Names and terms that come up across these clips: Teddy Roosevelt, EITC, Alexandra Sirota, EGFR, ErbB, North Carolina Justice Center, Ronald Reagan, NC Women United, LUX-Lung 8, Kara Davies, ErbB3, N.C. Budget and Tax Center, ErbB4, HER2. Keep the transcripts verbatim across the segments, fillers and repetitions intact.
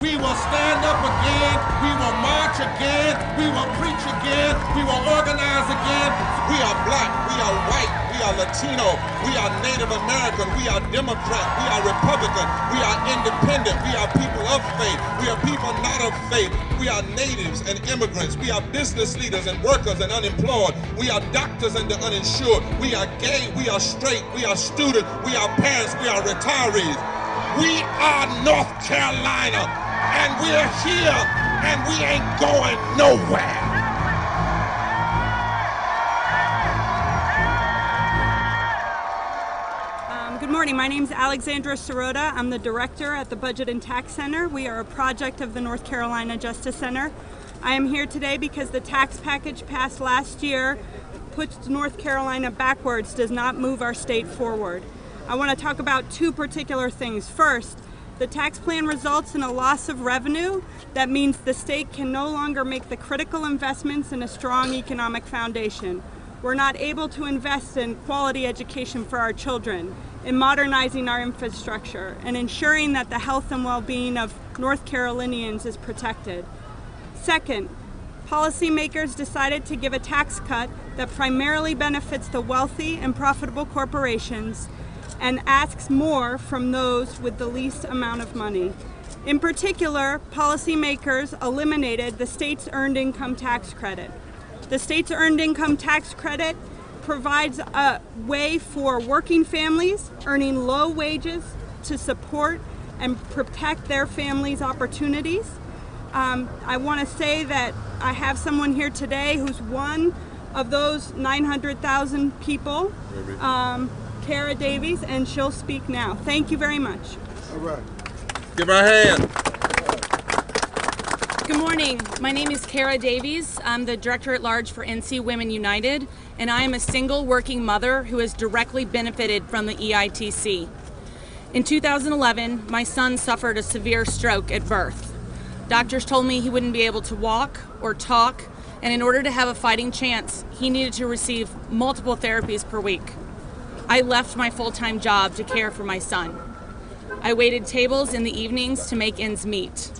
We will stand up again, we will march again, we will preach again, we will organize again. We are black, we are white, we are Latino, we are Native American, we are Democrat, we are Republican, we are independent, we are people of faith, we are people not of faith, we are natives and immigrants, we are business leaders and workers and unemployed, we are doctors and the uninsured, we are gay, we are straight, we are students, we are parents, we are retirees. We are North Carolina. And we're here, and we ain't going nowhere. Um, good morning, my name's Alexandra Sirota. I'm the director at the Budget and Tax Center. We are a project of the North Carolina Justice Center. I am here today because the tax package passed last year puts North Carolina backwards, does not move our state forward. I want to talk about two particular things. First, the tax plan results in a loss of revenue. That means the state can no longer make the critical investments in a strong economic foundation. We're not able to invest in quality education for our children, in modernizing our infrastructure, and ensuring that the health and well-being of North Carolinians is protected. Second, policymakers decided to give a tax cut that primarily benefits the wealthy and profitable corporations and asks more from those with the least amount of money. In particular, policymakers eliminated the state's earned income tax credit. The state's earned income tax credit provides a way for working families earning low wages to support and protect their families' opportunities. Um, I want to say that I have someone here today who's one of those nine hundred thousand people. Um, Kara Davies, and she'll speak now. Thank you very much. All right. Give her a hand. Good morning. My name is Kara Davies. I'm the Director at Large for N C Women United, and I am a single working mother who has directly benefited from the E I T C. In two thousand eleven, my son suffered a severe stroke at birth. Doctors told me he wouldn't be able to walk or talk, and in order to have a fighting chance, he needed to receive multiple therapies per week. I left my full-time job to care for my son. I waited tables in the evenings to make ends meet.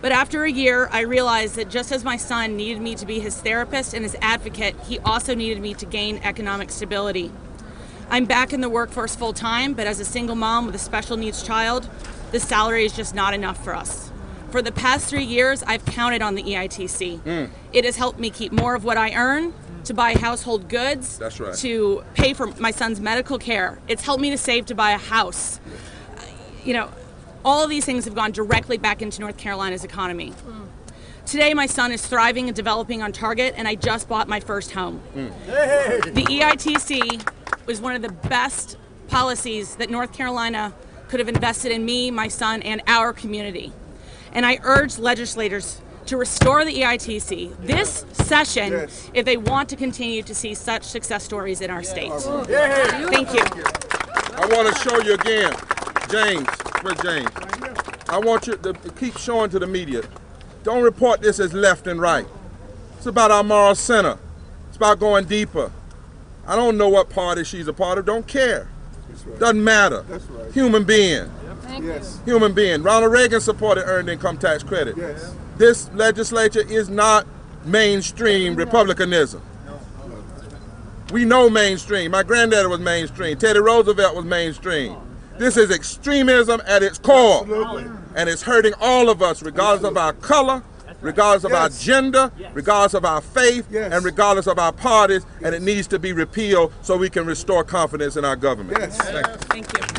But after a year, I realized that just as my son needed me to be his therapist and his advocate, he also needed me to gain economic stability. I'm back in the workforce full-time, but as a single mom with a special needs child, the salary is just not enough for us. For the past three years, I've counted on the E I T C. Mm. It has helped me keep more of what I earn, to buy household goods, that's right, to pay for my son's medical care. It's helped me to save to buy a house. You know, all of these things have gone directly back into North Carolina's economy. Mm. Today, my son is thriving and developing on target, and I just bought my first home. Mm. Hey. The E I T C was one of the best policies that North Carolina could have invested in me, my son, and our community. And I urge legislators to restore the E I T C this session, yes, if they want to continue to see such success stories in our state. Yeah. Thank you. I want to show you again, James, where's James? I want you to keep showing to the media. Don't report this as left and right. It's about our moral center. It's about going deeper. I don't know what party she's a part of, don't care. Doesn't matter. That's right. Human being. Yes. Human being. Ronald Reagan supported earned income tax credit. Yes. This legislature is not mainstream Republicanism. We know mainstream. My granddaddy was mainstream. Teddy Roosevelt was mainstream. This is extremism at its core. Absolutely. And it's hurting all of us, regardless of our color, regardless of yes. our gender, yes. regardless of our faith, yes. and regardless of our parties, yes. and it needs to be repealed so we can restore confidence in our government. Yes. Thank you. Thank you.